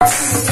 You